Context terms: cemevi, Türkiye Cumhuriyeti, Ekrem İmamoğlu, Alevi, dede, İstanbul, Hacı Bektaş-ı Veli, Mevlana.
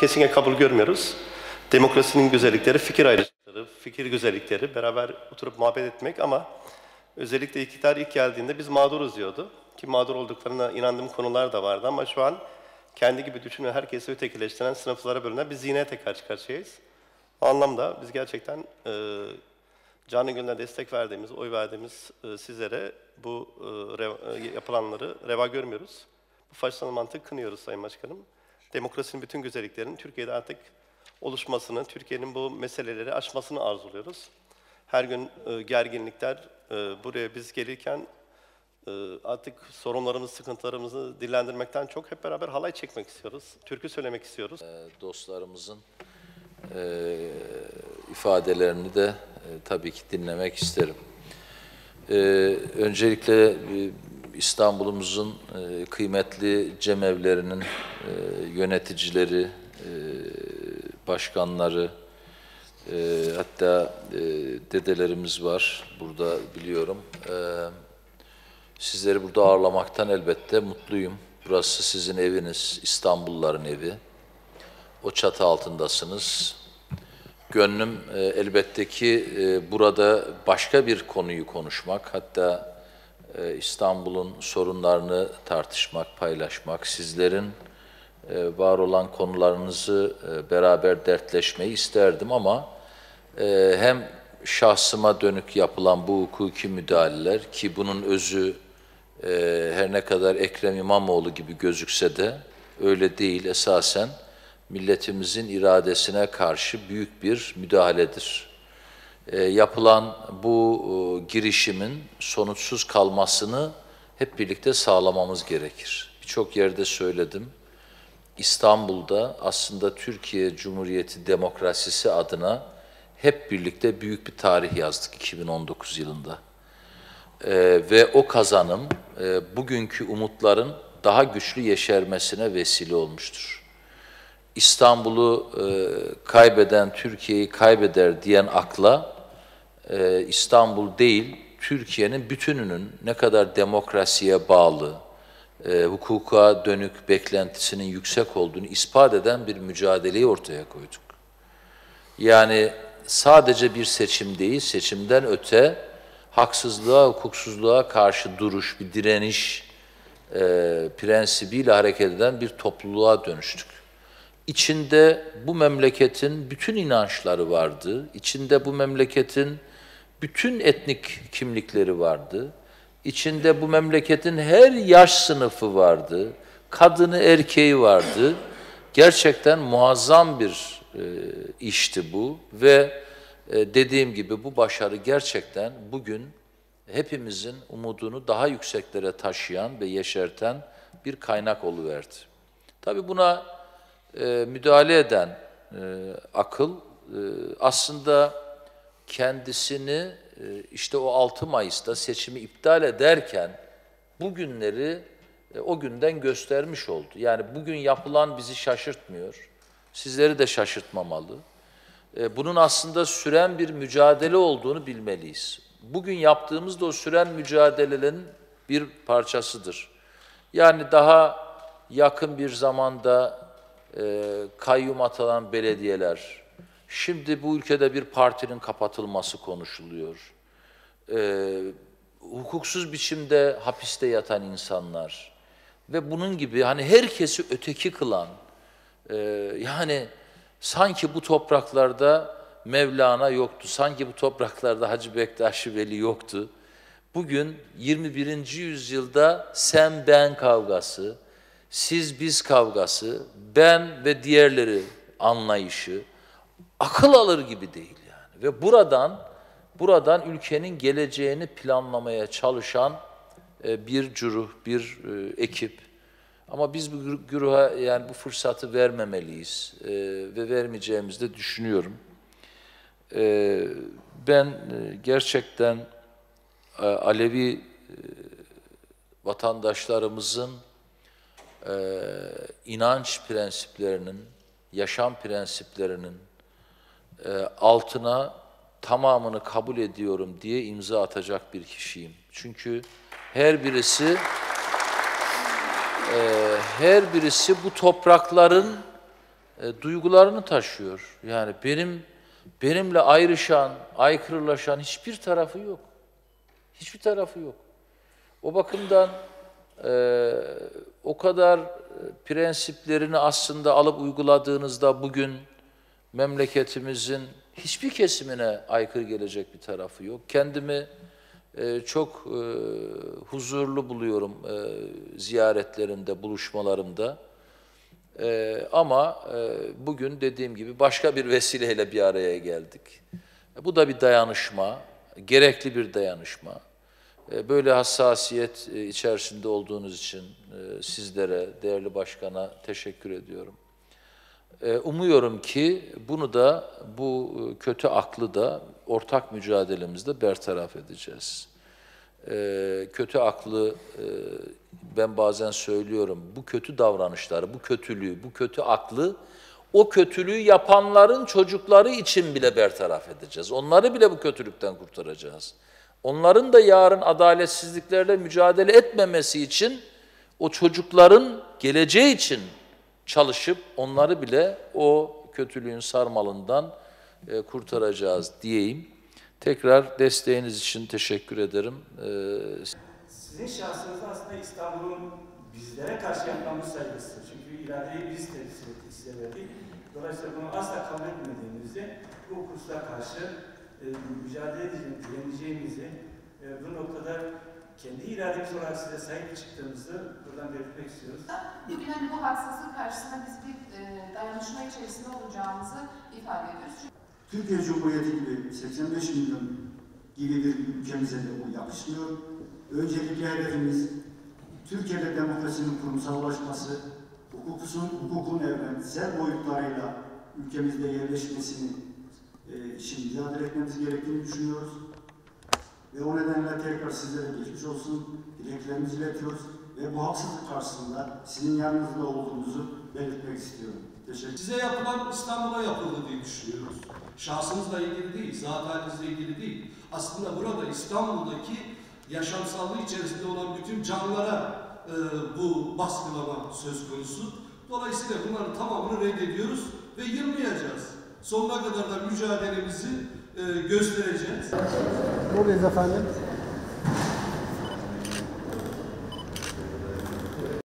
kesine kabul görmüyoruz. Demokrasinin güzellikleri, fikir ayrılıkları, fikir güzellikleri, beraber oturup muhabbet etmek ama özellikle iktidar ilk geldiğinde biz mağduruz diyordu. Ki mağdur olduklarına inandığım konular da vardı ama şu an kendi gibi düşünen herkesi ötekileştiren sınıflara bölünen bir zihniyete tekrar karşıyayız. O anlamda biz gerçekten canı gönülden destek verdiğimiz, oy verdiğimiz sizlere bu yapılanları reva görmüyoruz. Bu faşistane mantık kınıyoruz Sayın Başkanım. Demokrasinin bütün güzelliklerinin Türkiye'de artık oluşmasını, Türkiye'nin bu meseleleri aşmasını arzuluyoruz. Her gün gerginlikler buraya biz gelirken artık sorunlarımızı, sıkıntılarımızı dillendirmekten çok hep beraber halay çekmek istiyoruz. Türkü söylemek istiyoruz. Dostlarımızın ifadelerini de tabii ki dinlemek isterim. Öncelikle İstanbul'umuzun kıymetli cemevlerinin yöneticileri, başkanları, hatta dedelerimiz var burada biliyorum. Sizleri burada ağırlamaktan elbette mutluyum. Burası sizin eviniz, İstanbulluların evi. O çatı altındasınız. Gönlüm elbette ki burada başka bir konuyu konuşmak, hatta İstanbul'un sorunlarını tartışmak, paylaşmak, sizlerin var olan konularınızı beraber dertleşmeyi isterdim ama hem şahsıma dönük yapılan bu hukuki müdahaleler ki bunun özü her ne kadar Ekrem İmamoğlu gibi gözükse de öyle değil, esasen milletimizin iradesine karşı büyük bir müdahaledir. Yapılan bu girişimin sonuçsuz kalmasını hep birlikte sağlamamız gerekir. Birçok yerde söyledim. İstanbul'da aslında Türkiye Cumhuriyeti demokrasisi adına hep birlikte büyük bir tarih yazdık 2019 yılında. Ve o kazanım bugünkü umutların daha güçlü yeşermesine vesile olmuştur. İstanbul'u kaybeden Türkiye'yi kaybeder diyen akla İstanbul değil, Türkiye'nin bütününün ne kadar demokrasiye bağlı, hukuka dönük beklentisinin yüksek olduğunu ispat eden bir mücadeleyi ortaya koyduk. Yani sadece bir seçim değil, seçimden öte haksızlığa, hukuksuzluğa karşı duruş, bir direniş prensibiyle hareket eden bir topluluğa dönüştük. İçinde bu memleketin bütün inançları vardı, içinde bu memleketin bütün etnik kimlikleri vardı, İçinde bu memleketin her yaş sınıfı vardı, kadını erkeği vardı. Gerçekten muazzam bir işti bu ve dediğim gibi bu başarı gerçekten bugün hepimizin umudunu daha yükseklere taşıyan ve yeşerten bir kaynak oluverdi. Tabii buna müdahale eden akıl aslında kendisini işte o 6 Mayıs'ta seçimi iptal ederken bugünleri o günden göstermiş oldu. Yani bugün yapılan bizi şaşırtmıyor. Sizleri de şaşırtmamalı. Bunun aslında süren bir mücadele olduğunu bilmeliyiz. Bugün yaptığımız da o süren mücadelelerin bir parçasıdır. Yani daha yakın bir zamanda kayyum atanan belediyeler, şimdi bu ülkede bir partinin kapatılması konuşuluyor. Hukuksuz biçimde hapiste yatan insanlar ve bunun gibi hani herkesi öteki kılan, yani sanki bu topraklarda Mevlana yoktu, sanki bu topraklarda Hacı Bektaş-ı Veli yoktu. Bugün 21. yüzyılda sen ben kavgası, siz biz kavgası, ben ve diğerleri anlayışı akıl alır gibi değil yani. Ve buradan ülkenin geleceğini planlamaya çalışan bir güruh, bir ekip. Ama biz bu güruha yani bu fırsatı vermemeliyiz ve vermeyeceğimizi de düşünüyorum. Ben gerçekten Alevi vatandaşlarımızın inanç prensiplerinin, yaşam prensiplerinin altına tamamını kabul ediyorum diye imza atacak bir kişiyim. Çünkü her birisi bu toprakların duygularını taşıyor. Yani benimle ayrışan, aykırılaşan hiçbir tarafı yok. Hiçbir tarafı yok. O bakımdan o kadar prensiplerini aslında alıp uyguladığınızda bugün memleketimizin hiçbir kesimine aykırı gelecek bir tarafı yok. Kendimi çok huzurlu buluyorum ziyaretlerimde, buluşmalarımda. Ama bugün dediğim gibi başka bir vesileyle bir araya geldik. Bu da bir dayanışma, gerekli bir dayanışma. Böyle hassasiyet içerisinde olduğunuz için sizlere, değerli başkana teşekkür ediyorum. Umuyorum ki bunu da, bu kötü aklı da ortak mücadelemizde bertaraf edeceğiz. Kötü aklı, ben bazen söylüyorum, bu kötü davranışları, bu kötülüğü, bu kötü aklı, o kötülüğü yapanların çocukları için bile bertaraf edeceğiz. Onları bile bu kötülükten kurtaracağız. Onların da yarın adaletsizliklerle mücadele etmemesi için, o çocukların geleceği için çalışıp onları bile o kötülüğün sarmalından kurtaracağız diyeyim. Tekrar desteğiniz için teşekkür ederim. Sizin şahsınızda aslında İstanbul'un bizlere karşı yapmamız saygısıdır. Çünkü iradeyi biz temsil ettik, size verdik. Dolayısıyla bunu asla kabul etmediğimizi, bu kursla karşı mücadele edeceğimizi, güveneceğimizi, bu noktada kendi irademiz olarak size sahip çıktığımızı buradan belirtmek istiyoruz. Bugün hani bu haksızlık karşısında biz bir dayanışma içerisinde olacağımızı ifade ediyoruz. Türkiye Cumhuriyeti gibi 85 milyon gibi bir ülkemize de bu yakışmıyor. Öncelikli hedefimiz Türkiye'de demokrasinin kurumsallaşması, hukukun evrensel boyutlarıyla ülkemizde yerleşmesini için mücadele etmemiz gerektiğini düşünüyoruz. Ve o nedenle tekrar sizlere geçmiş olsun, dileklerimizi iletiyoruz ve bu haksızlık karşısında sizin yanınızda olduğunuzu belirtmek istiyorum. Teşekkür. Size yapılan İstanbul'a yapıldı diye düşünüyoruz. Şahsınızla ilgili değil, zat halinizle ilgili değil. Aslında burada İstanbul'daki yaşamsallığı içerisinde olan bütün canlılara bu baskılama söz konusu. Dolayısıyla bunların tamamını reddediyoruz ve yılmayacağız. Sonuna kadar da mücadelemizi göstereceğiz. Buradayız efendim.